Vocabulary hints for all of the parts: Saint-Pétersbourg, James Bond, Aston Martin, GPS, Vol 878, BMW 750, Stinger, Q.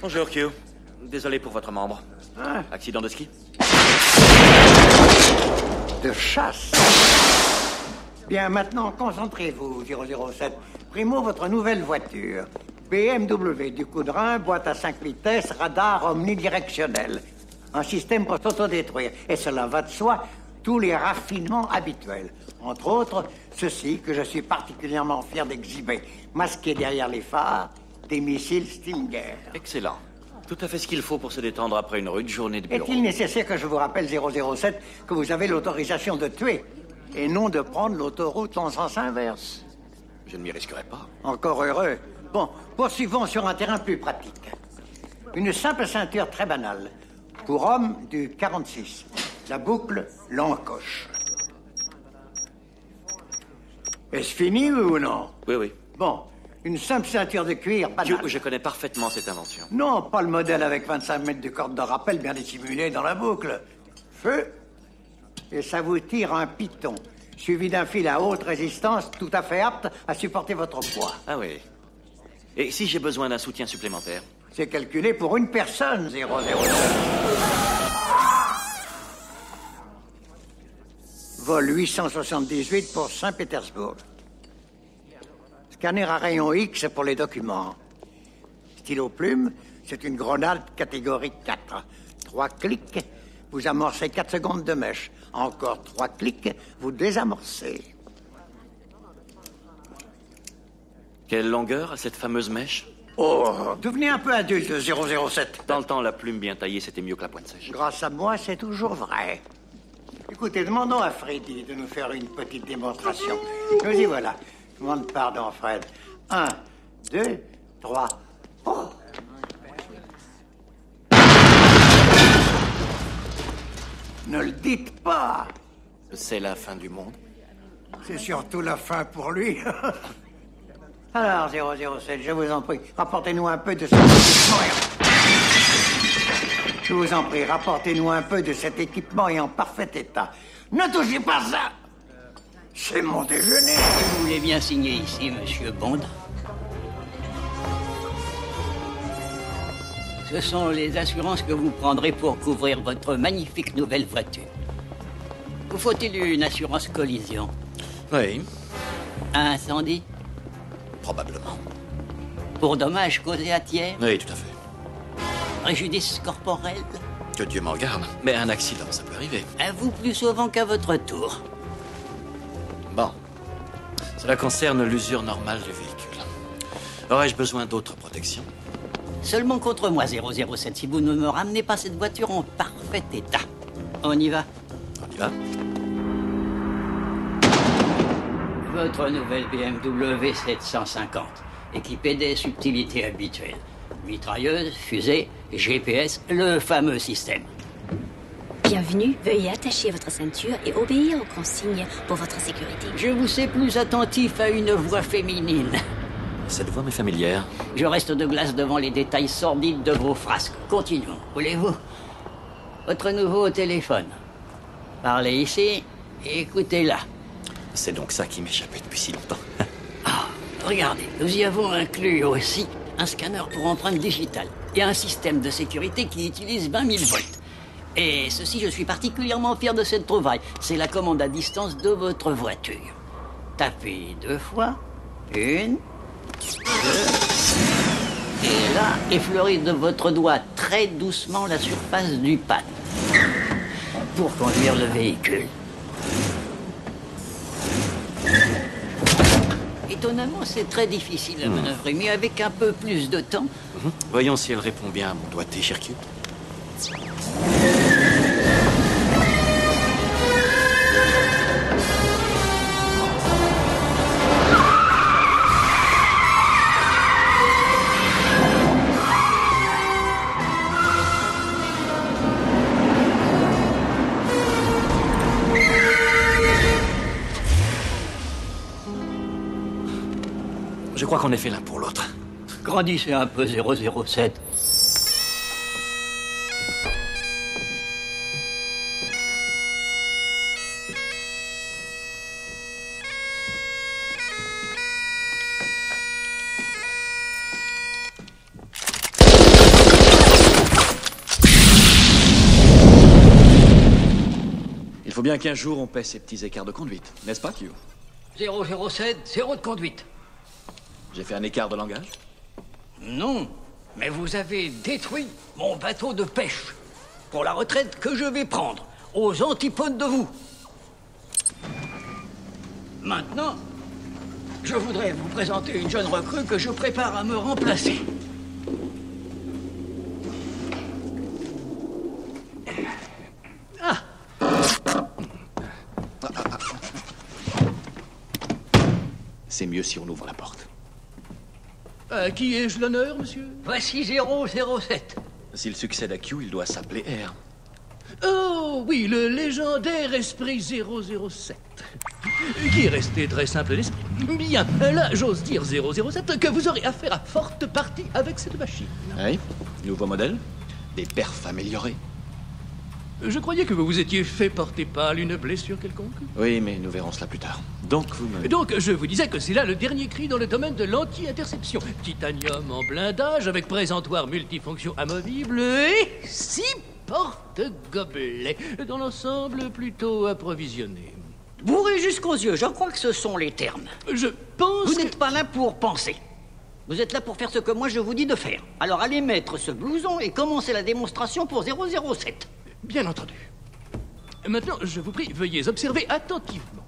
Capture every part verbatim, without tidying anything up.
Bonjour Q. Désolé pour votre membre. Hein? Accident de ski? De chasse? Bien, maintenant, concentrez-vous, zéro zéro sept. Primo, votre nouvelle voiture. B M W, du coup de rein, boîte à cinq vitesses, radar omnidirectionnel. Un système pour s'autodétruire. Et cela va de soi, tous les raffinements habituels. Entre autres, ceci que je suis particulièrement fier d'exhiber. Masqué derrière les phares, des missiles Stinger. Excellent. Tout à fait ce qu'il faut pour se détendre après une rude journée de bureau. Est-il nécessaire que je vous rappelle, zéro zéro sept, que vous avez l'autorisation de tuer, et non de prendre l'autoroute en sens inverse? Je ne m'y risquerai pas. Encore heureux. Bon, poursuivons sur un terrain plus pratique. Une simple ceinture très banale. Pour homme, du quarante-six. La boucle l'encoche. Est-ce fini ou non? Oui, oui. Bon, une simple ceinture de cuir banale. Je, je connais parfaitement cette invention. Non, pas le modèle avec vingt-cinq mètres de corde de rappel bien dissimulée dans la boucle. Feu. Et ça vous tire un piton, suivi d'un fil à haute résistance, tout à fait apte à supporter votre poids. Ah oui. Et si j'ai besoin d'un soutien supplémentaire? C'est calculé pour une personne, zéro zéro deux. Vol huit cent soixante-dix-huit pour Saint-Pétersbourg. Scanner à rayon X pour les documents. Stylo plume, c'est une grenade catégorie quatre. Trois clics, vous amorcez quatre secondes de mèche. Encore trois clics, vous désamorcez. Quelle longueur a cette fameuse mèche? Oh, devenez un peu adulte, zéro zéro sept. Dans le temps, la plume bien taillée, c'était mieux que la pointe sèche. Grâce à moi, c'est toujours vrai. Écoutez, demandons à Freddy de nous faire une petite démonstration. Nous y voilà. Je demande pardon, Fred. Un, deux, trois. Oh. Ne le dites pas. C'est la fin du monde. C'est surtout la fin pour lui. Alors, zéro zéro sept, je vous en prie, rapportez-nous un peu de cet équipement et en... Je vous en prie, rapportez-nous un peu de cet équipement et en parfait état. Ne touchez pas ça! C'est mon déjeuner! Vous voulez bien signer ici, monsieur Bond? Ce sont les assurances que vous prendrez pour couvrir votre magnifique nouvelle voiture. Vous faut-il une assurance collision? Oui. Un incendie? Probablement. Pour dommages causés à tiers? Oui, tout à fait. Préjudice corporel? Que Dieu m'en garde. Mais un accident, ça peut arriver. À vous plus souvent qu'à votre tour. Bon. Cela concerne l'usure normale du véhicule. Aurais-je besoin d'autres protections? Seulement contre moi, zéro zéro sept, si vous ne me ramenez pas cette voiture en parfait état. On y va? On y va. Votre nouvelle B M W sept cent cinquante, équipée des subtilités habituelles. Mitrailleuse, fusée, G P S, le fameux système. Bienvenue, veuillez attacher votre ceinture et obéir aux consignes pour votre sécurité. Je vous sais plus attentif à une voix féminine. Cette voix m'est familière. Je reste de glace devant les détails sordides de vos frasques. Continuons, voulez-vous? Votre nouveau téléphone. Parlez ici, écoutez là. C'est donc ça qui m'échappait depuis si longtemps. Ah, regardez, nous y avons inclus aussi un scanner pour empreintes digitales et un système de sécurité qui utilise vingt mille volts. Et ceci, je suis particulièrement fier de cette trouvaille. C'est la commande à distance de votre voiture. Tapez deux fois. Une. Deux. Et là, effleurez de votre doigt très doucement la surface du pad pour conduire le véhicule. Étonnamment, c'est très difficile à manœuvrer, mais avec un peu plus de temps... Mmh. Voyons si elle répond bien à mon doigté, cher Q. Je crois qu'on est fait l'un pour l'autre. Grandissez un peu, zéro zéro sept. faut bien qu'un jour on paie ces petits écarts de conduite, n'est-ce pas, Q? zéro zéro sept, zéro de conduite. J'ai fait un écart de langage? Non, mais vous avez détruit mon bateau de pêche pour la retraite que je vais prendre aux antipodes de vous. Maintenant, je voudrais vous présenter une jeune recrue que je prépare à me remplacer. C'est mieux si on ouvre la porte. À qui ai-je l'honneur, monsieur? Voici zéro zéro sept. S'il succède à Q, il doit s'appeler R. Oh, oui, le légendaire esprit zéro zéro sept. Qui est resté très simple d'esprit. Bien, là, j'ose dire zéro zéro sept que vous aurez affaire à forte partie avec cette machine. Oui, nouveau modèle, des perfs améliorés. Je croyais que vous vous étiez fait porter pâle une blessure quelconque. Oui, mais nous verrons cela plus tard. Donc, vous me... Donc, je vous disais que c'est là le dernier cri dans le domaine de l'anti-interception. Titanium en blindage, avec présentoir multifonction amovible et six porte-gobelets. Dans l'ensemble, plutôt approvisionné. Bourré jusqu'aux yeux, je crois que ce sont les termes. Je pense Vous que... n'êtes pas là pour penser. Vous êtes là pour faire ce que moi je vous dis de faire. Alors allez mettre ce blouson et commencez la démonstration pour zéro zéro sept. Bien entendu. Maintenant, je vous prie, veuillez observer attentivement.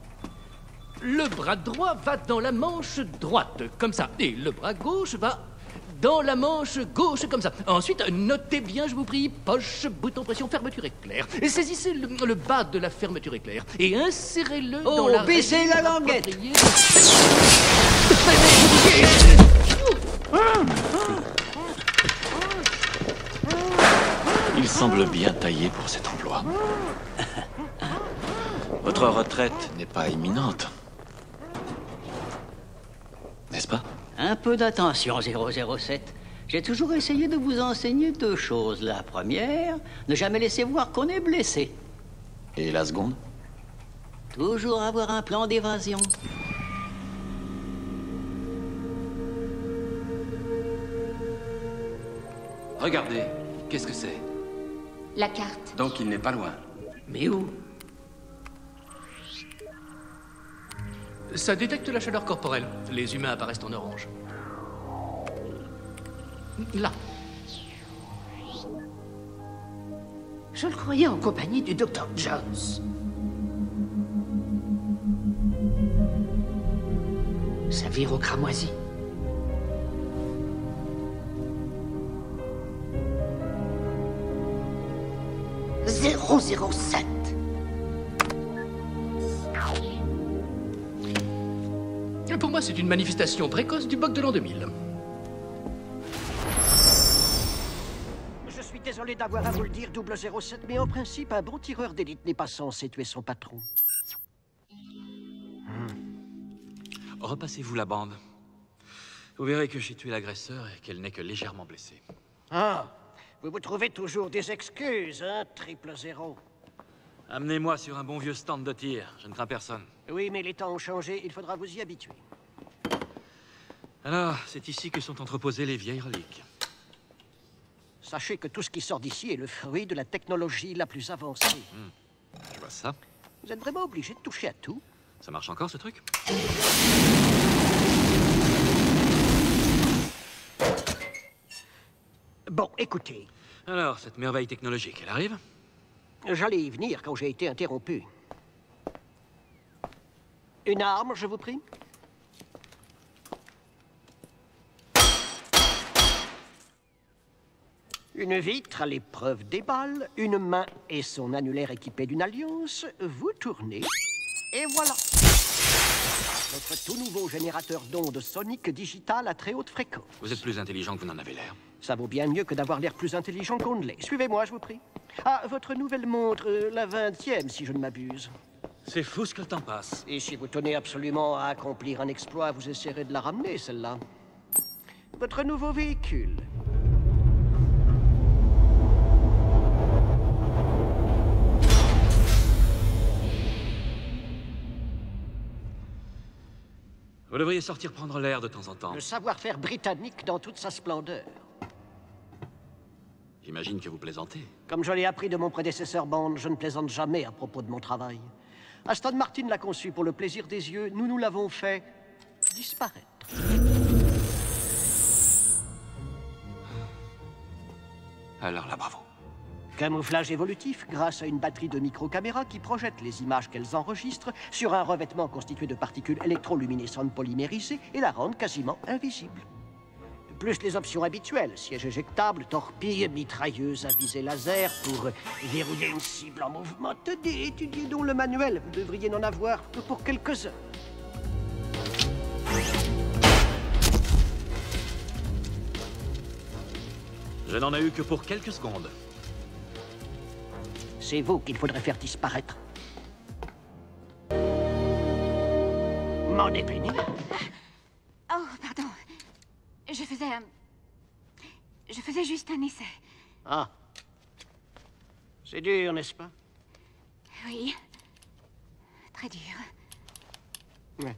Le bras droit va dans la manche droite, comme ça. Et le bras gauche va dans la manche gauche, comme ça. Ensuite, notez bien, je vous prie, poche, bouton, pression, fermeture éclair. Et saisissez le, le bas de la fermeture éclair et insérez-le oh, dans la... Oh, baissez la languette. Il semble bien taillé pour cet emploi. Votre retraite n'est pas imminente. N'est-ce pas? Un peu d'attention, zéro zéro sept. J'ai toujours essayé de vous enseigner deux choses. La première, ne jamais laisser voir qu'on est blessé. Et la seconde? Toujours avoir un plan d'évasion. Regardez, qu'est-ce que c'est? La carte. Donc il n'est pas loin. Mais où? Ça détecte la chaleur corporelle. Les humains apparaissent en orange. Là. Je le croyais en compagnie du docteur Jones. Ça vire au cramoisi. zéro zéro sept. Pour moi, c'est une manifestation précoce du bug de l'an deux mille. Je suis désolé d'avoir à vous le dire, double zéro sept, mais en principe, un bon tireur d'élite n'est pas censé tuer son patron. Hmm. Repassez-vous la bande. Vous verrez que j'ai tué l'agresseur et qu'elle n'est que légèrement blessée. Ah, vous vous trouvez toujours des excuses, hein, triple zéro. Amenez-moi sur un bon vieux stand de tir, je ne crains personne. Oui, mais les temps ont changé, il faudra vous y habituer. Alors, c'est ici que sont entreposées les vieilles reliques. Sachez que tout ce qui sort d'ici est le fruit de la technologie la plus avancée. Mmh. Je vois ça. Vous êtes vraiment obligé de toucher à tout. Ça marche encore, ce truc? Bon, écoutez. Alors, cette merveille technologique, elle arrive? J'allais y venir quand j'ai été interrompu. Une arme, je vous prie. Une vitre à l'épreuve des balles, une main et son annulaire équipés d'une alliance. Vous tournez, et voilà. Votre tout nouveau générateur d'ondes soniques digitales à très haute fréquence. Vous êtes plus intelligent que vous n'en avez l'air. Ça vaut bien mieux que d'avoir l'air plus intelligent qu'on ne l'est. Suivez-moi, je vous prie. Ah, votre nouvelle montre, euh, la vingtième, si je ne m'abuse. C'est fou ce que le temps passe. Et si vous tenez absolument à accomplir un exploit, vous essaierez de la ramener, celle-là. Votre nouveau véhicule. Vous devriez sortir prendre l'air de temps en temps. Le savoir-faire britannique dans toute sa splendeur. J'imagine que vous plaisantez. Comme je l'ai appris de mon prédécesseur Bond, je ne plaisante jamais à propos de mon travail. Aston Martin l'a conçu pour le plaisir des yeux, nous nous l'avons fait disparaître. Alors là, bravo. Camouflage évolutif grâce à une batterie de micro-caméras qui projette les images qu'elles enregistrent sur un revêtement constitué de particules électroluminescentes polymérisées et la rendent quasiment invisible. Plus les options habituelles, siège éjectable, torpille, mitrailleuse à visée laser pour verrouiller une cible en mouvement. Tenez, étudiez donc le manuel, vous devriez n'en avoir que pour quelques heures. Je n'en ai eu que pour quelques secondes. C'est vous qu'il faudrait faire disparaître. M'en est fini. Oh, pardon. Je faisais un... Je faisais juste un essai. Ah. C'est dur, n'est-ce pas? Oui. Très dur. Ouais.